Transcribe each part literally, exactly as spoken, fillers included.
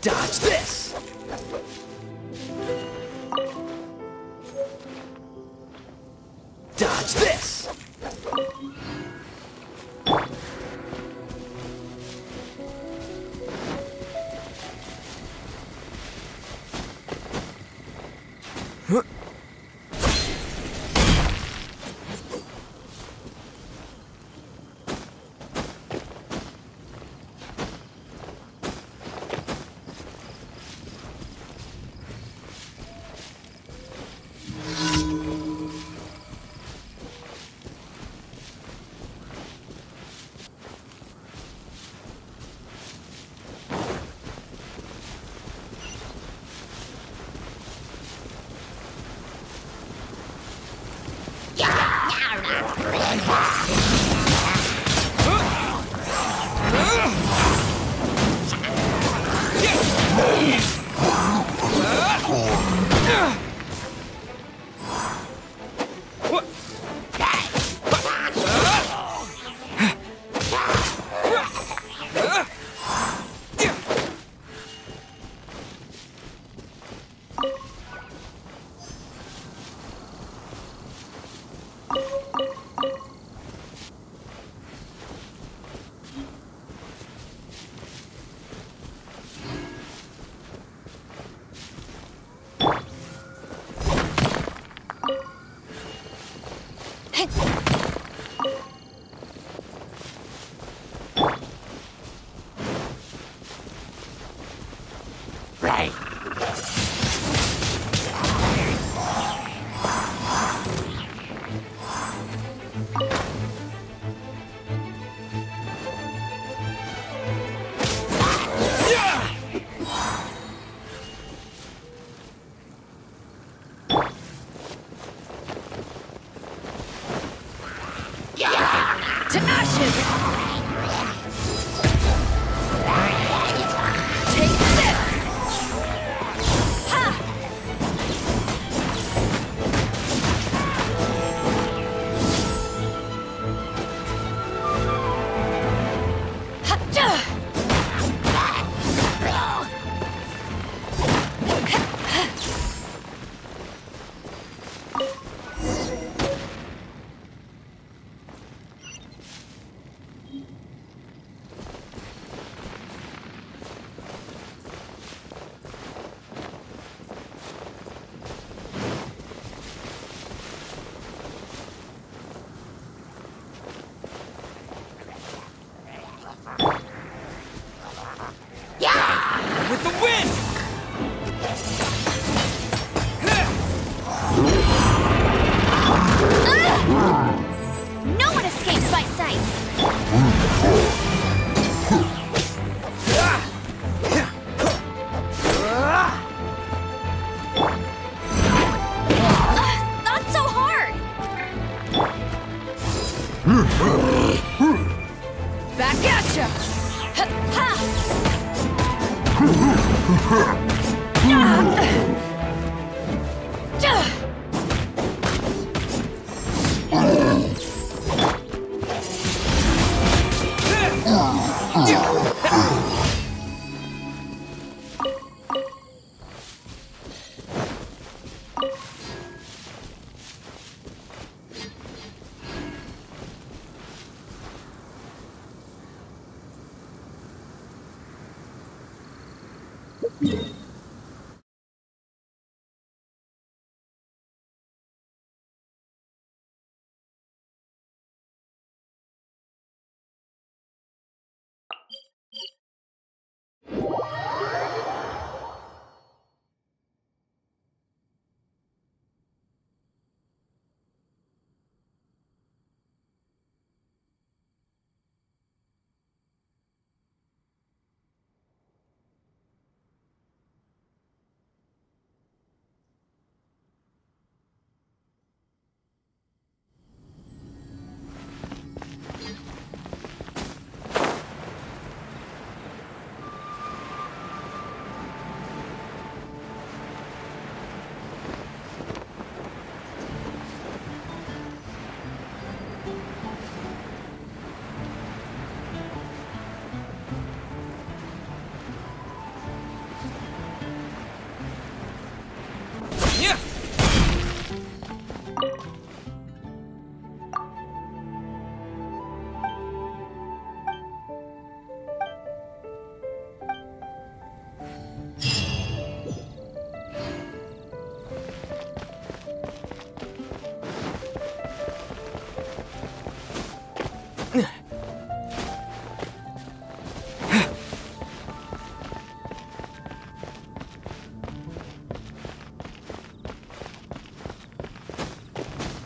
Dodge this! Dodge this! Huh?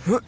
Huh?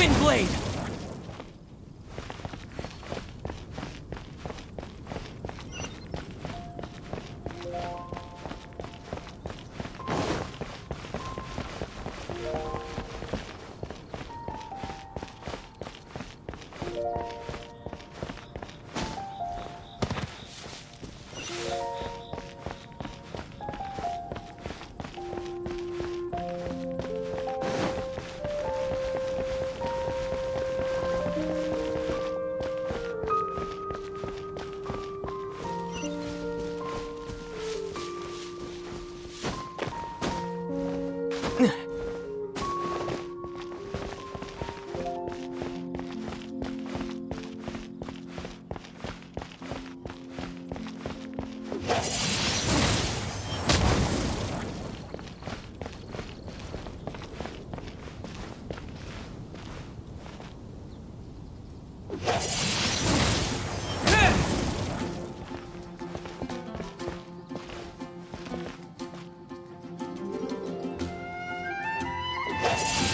Windblade! Yes.